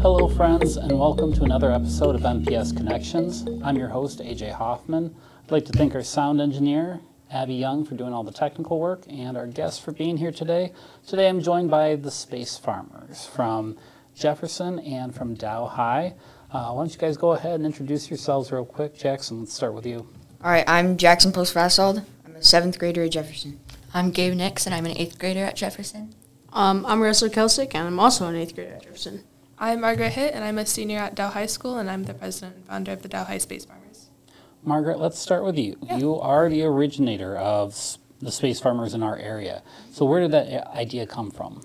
Hello friends, and welcome to another episode of MPS Connections. I'm your host, A.J. Hoffman. I'd like to thank our sound engineer, Abby Young, for doing all the technical work, and our guests for being here today. Today I'm joined by the Space Farmers from Jefferson and from Dow High. Why don't you guys go ahead and introduce yourselves real quick. Jackson, let's start with you. All right, I'm Jackson Post-Vasold. I'm a 7th grader at Jefferson. I'm Gabe Nix, and I'm an 8th grader at Jefferson. I'm Russell Kelsick, and I'm also an 8th grader at Jefferson. I'm Margaret Hitt, and I'm a senior at Dow High School, and I'm the president and founder of the Dow High Space Farmers. Margaret, let's start with you. Yeah. You are the originator of the Space Farmers in our area. So where did that idea come from?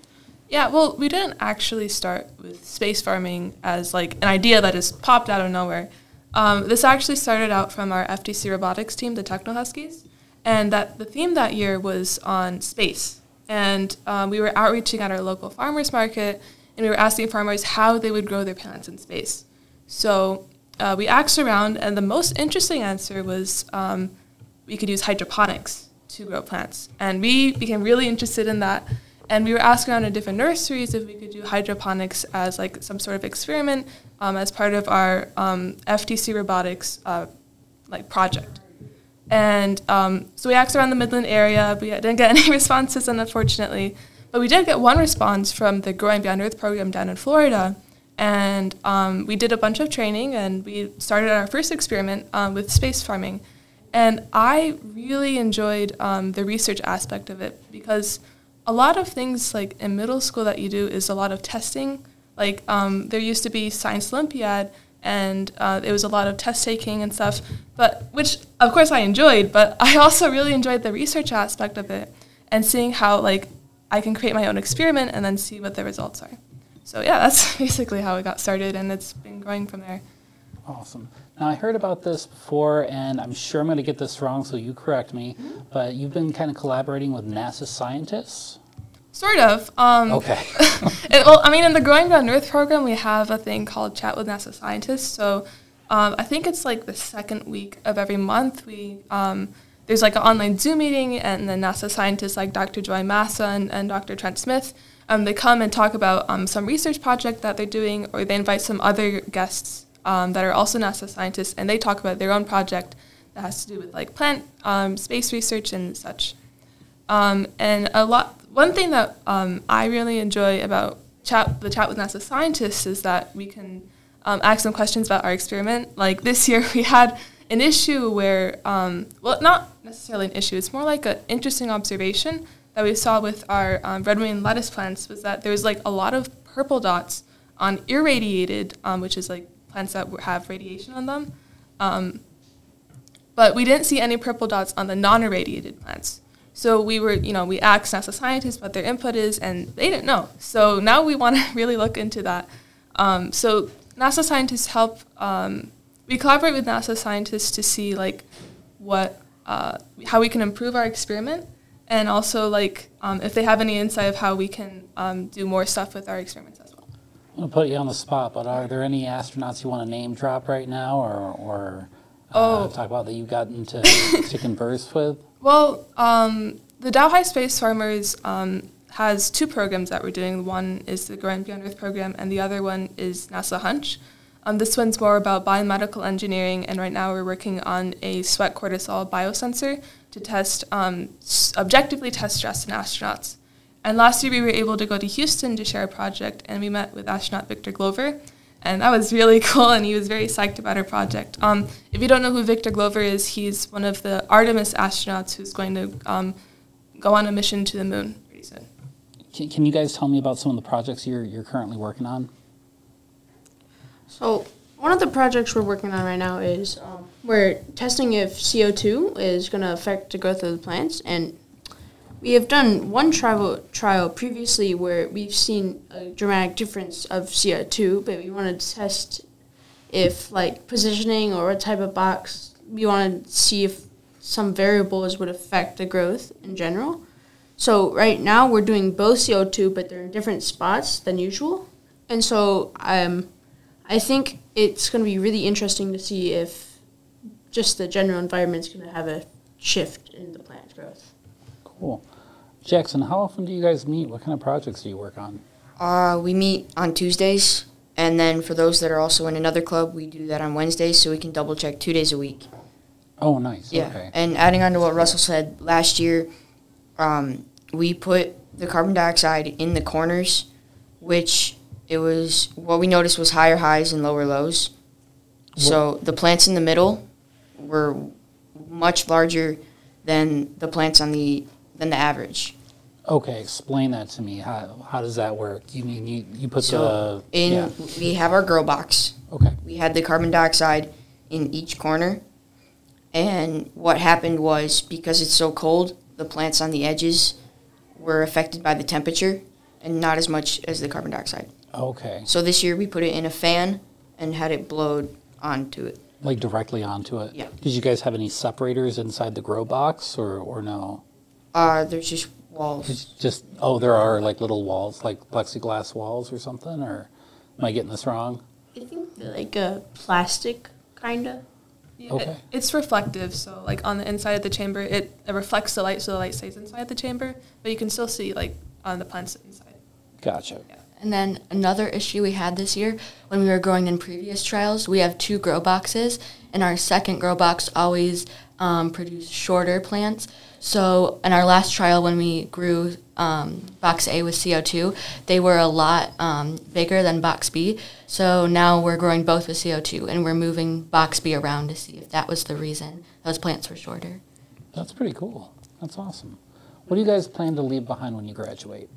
Yeah, well, we didn't actually start with space farming as like an idea that just popped out of nowhere. This actually started out from our FTC robotics team, the Techno Huskies, and the theme that year was on space. And we were outreaching at our local farmers market, and we were asking farmers how they would grow their plants in space. So we asked around, and the most interesting answer was we could use hydroponics to grow plants. And we became really interested in that. And we were asking around in different nurseries if we could do hydroponics as like some sort of experiment as part of our FTC robotics like project. And so we asked around the Midland area. We didn't get any responses, unfortunately. But we did get one response from the Growing Beyond Earth program down in Florida. And we did a bunch of training, and we started our first experiment with space farming. And I really enjoyed the research aspect of it, because a lot of things like in middle school that you do is a lot of testing. Like there used to be Science Olympiad, and it was a lot of test taking and stuff, which of course I enjoyed, but I also really enjoyed the research aspect of it and seeing how like I can create my own experiment and then see what the results are. So yeah, that's basically how it got started, and it's been growing from there. Awesome. Now, I heard about this before, and I'm sure I'm going to get this wrong, so you correct me, but you've been kind of collaborating with NASA scientists? Sort of. Okay. Well, I mean, in the Growing Beyond Earth program, we have a thing called Chat with NASA Scientists, so I think it's like the second week of every month. There's like an online Zoom meeting, and then NASA scientists like Dr. Joy Massa and Dr. Trent Smith, they come and talk about some research project that they're doing, or they invite some other guests that are also NASA scientists, and they talk about their own project that has to do with like plant space research and such. And one thing that I really enjoy about the chat with NASA scientists is that we can ask them questions about our experiment. Like this year, we had an issue where, well, not necessarily an issue. It's more like an interesting observation that we saw with our red wing lettuce plants, was that there was like a lot of purple dots on irradiated, which is like plants that have radiation on them. But we didn't see any purple dots on the non-irradiated plants. So we asked NASA scientists what their input is, and they didn't know. So now we want to really look into that. So NASA scientists help, we collaborate with NASA scientists to see like how we can improve our experiment, and also like if they have any insight of how we can do more stuff with our experiments as well. I'm going to put you on the spot, but are there any astronauts you want to name drop right now, or talk about that you've gotten to converse with? Well, the Dow High Space Farmers has two programs that we're doing. One is the Growing Beyond Earth program, and the other one is NASA HUNCH. This one's more about biomedical engineering, and right now we're working on a sweat cortisol biosensor to test, objectively test stress in astronauts. And last year we were able to go to Houston to share a project, and we met with astronaut Victor Glover, and that was really cool, and he was very psyched about our project. If you don't know who Victor Glover is, he's one of the Artemis astronauts who's going to go on a mission to the moon pretty soon. Can you guys tell me about some of the projects you're currently working on? So one of the projects we're working on right now is we're testing if CO2 is going to affect the growth of the plants, and we have done one trial previously where we've seen a dramatic difference of CO2, but we wanted to test if, like, positioning or what type of box, we wanted to see if some variables would affect the growth in general. So right now we're doing both CO2, but they're in different spots than usual. And so I think it's going to be really interesting to see if just the general environment is going to have a shift in the plant growth. Cool. Jackson, how often do you guys meet? What kind of projects do you work on? We meet on Tuesdays, and then for those that are also in another club, we do that on Wednesdays, so we can double check 2 days a week. Oh, nice. Yeah, okay. And adding on to what Russell said, last year we put the carbon dioxide in the corners, which it was what we noticed was higher highs and lower lows. So the plants in the middle were much larger than the plants on the average. Okay, explain that to me. How does that work? You mean you put so the in? Yeah. We have our grow box. Okay. We had the carbon dioxide in each corner, and what happened was because it's so cold, the plants on the edges were affected by the temperature and not as much as the carbon dioxide. Okay. So this year we put it in a fan and had it blowed onto it. Like directly onto it? Yeah. Did you guys have any separators inside the grow box or no? There's just walls. It's just, oh, there are like little walls, like plexiglass walls or something? Or am I getting this wrong? I think like a plastic kind of. Yeah, okay. It's reflective, so like on the inside of the chamber, it reflects the light, so the light stays inside the chamber, but you can still see like on the plants inside. Gotcha. Yeah. And then another issue we had this year, when we were growing in previous trials, we have two grow boxes, and our second grow box always produced shorter plants. So in our last trial when we grew box A with CO2, they were a lot bigger than box B. So now we're growing both with CO2, and we're moving box B around to see if that was the reason those plants were shorter. That's pretty cool. That's awesome. What do you guys plan to leave behind when you graduate?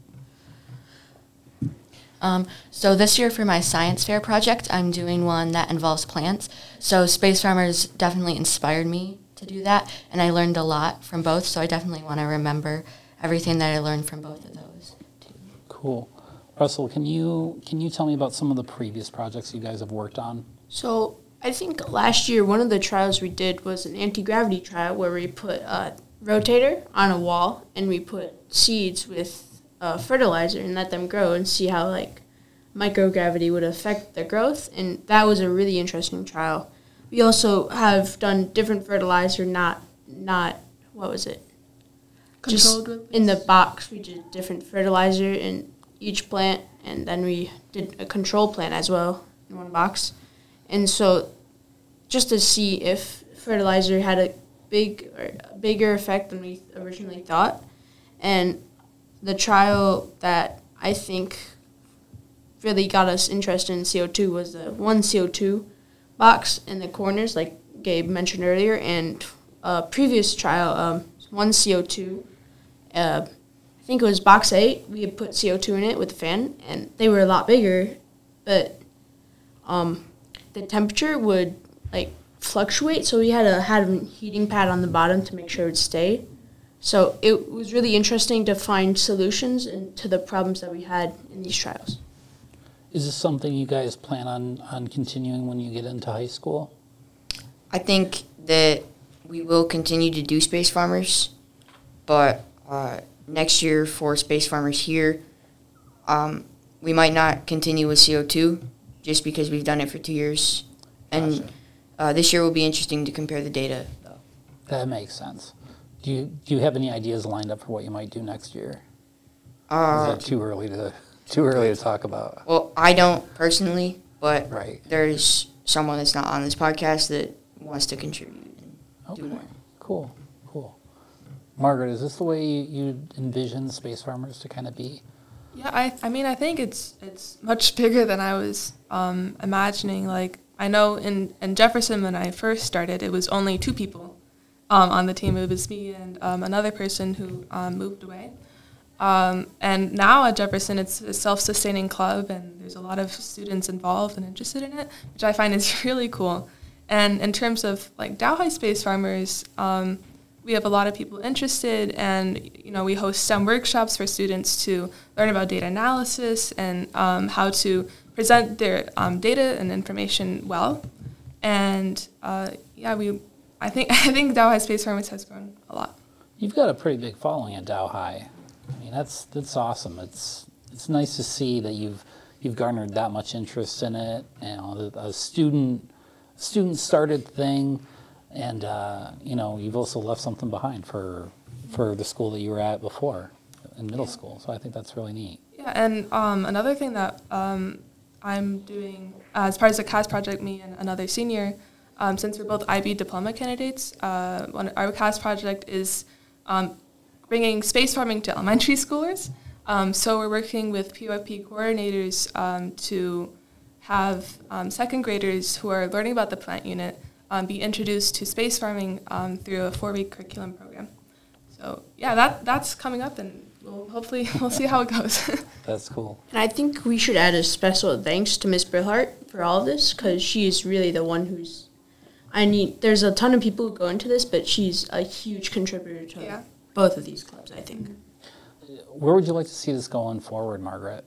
So this year for my science fair project, I'm doing one that involves plants. So Space Farmers definitely inspired me to do that, and I learned a lot from both, so I definitely want to remember everything that I learned from both of those too. Cool. Russell, can you tell me about some of the previous projects you guys have worked on? So I think last year one of the trials we did was an anti-gravity trial where we put a rotator on a wall and we put seeds with fertilizer and let them grow and see how like microgravity would affect their growth, and that was a really interesting trial. We also have done different fertilizer, not what was it? Controlled just in the box. We did different fertilizer in each plant, and then we did a control plant as well in one box, and so just to see if fertilizer had a bigger effect than we originally thought. And the trial that I think really got us interested in CO2 was the one CO2 box in the corners, like Gabe mentioned earlier, and a previous trial, one CO2, I think it was box 8, we had put CO2 in it with a fan, and they were a lot bigger, but the temperature would like fluctuate, so we had a heating pad on the bottom to make sure it would stay. So it was really interesting to find solutions to the problems that we had in these trials. Is this something you guys plan on continuing when you get into high school? I think that we will continue to do Space Farmers, but next year for Space Farmers here, we might not continue with CO2 just because we've done it for 2 years. And gotcha. This year will be interesting to compare the data, though. That makes sense. Do you have any ideas lined up for what you might do next year? Is that too early to talk about? Well, I don't personally, but right. There's someone that's not on this podcast that wants to contribute and do more. Cool, cool. Margaret, is this the way you envision Space Farmers to kind of be? Yeah, I mean, I think it's much bigger than I was imagining. Like I know in Jefferson when I first started, it was only 2 people. On the team, it was me and another person who moved away. And now at Jefferson, it's a self-sustaining club, and there's a lot of students involved and interested in it, which I find is really cool. And in terms of like Dow High Space Farmers, we have a lot of people interested, and you know we host STEM workshops for students to learn about data analysis and how to present their data and information well. And yeah, I think Dow High Space Farmers has grown a lot. You've got a pretty big following at Dow High. I mean, that's awesome. It's nice to see that you've garnered that much interest in it. You know, a student started thing, And you know, you've also left something behind for the school that you were at before in middle school. So I think that's really neat. Yeah, and another thing that I'm doing as part of the CAS project, me and another senior, since we're both IB diploma candidates, our CAS project is bringing space farming to elementary schoolers. So we're working with PYP coordinators to have second graders who are learning about the plant unit be introduced to space farming through a 4-week curriculum program. So yeah, that's coming up, and hopefully we'll see how it goes. That's cool. And I think we should add a special thanks to Ms. Brillhart for all of this, because she is really the one who's, there's a ton of people who go into this, but she's a huge contributor to both of these clubs, I think. Where would you like to see this going forward, Margaret?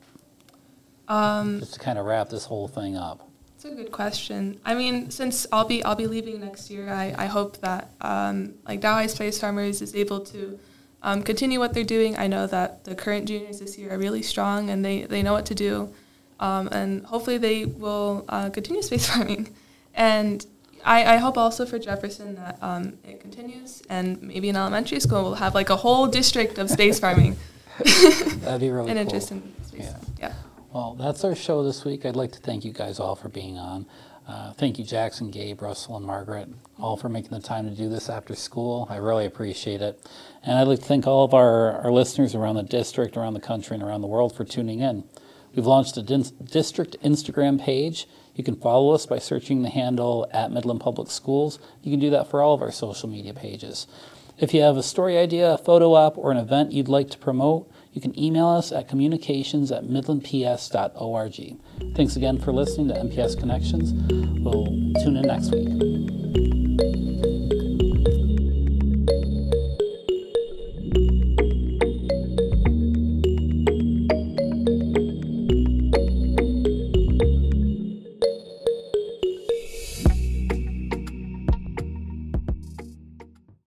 Just to kind of wrap this whole thing up. It's a good question. I mean, since I'll be leaving next year, I hope that like Dow High Space Farmers is able to continue what they're doing. I know that the current juniors this year are really strong, and they know what to do. And hopefully they will continue space farming. And I hope also for Jefferson that it continues, and maybe in elementary school we'll have like a whole district of space farming. That'd be really cool. An interest in space farming. Yeah. Well, that's our show this week. I'd like to thank you guys all for being on. Thank you, Jackson, Gabe, Russell, and Margaret, all for making the time to do this after school. I really appreciate it. And I'd like to thank all of our listeners around the district, around the country, and around the world for tuning in. We've launched a district Instagram page. You can follow us by searching the handle @MidlandPublicSchools. You can do that for all of our social media pages. If you have a story idea, a photo op, or an event you'd like to promote, you can email us at communications@midlandps.org. Thanks again for listening to MPS Connections. We'll tune in next week.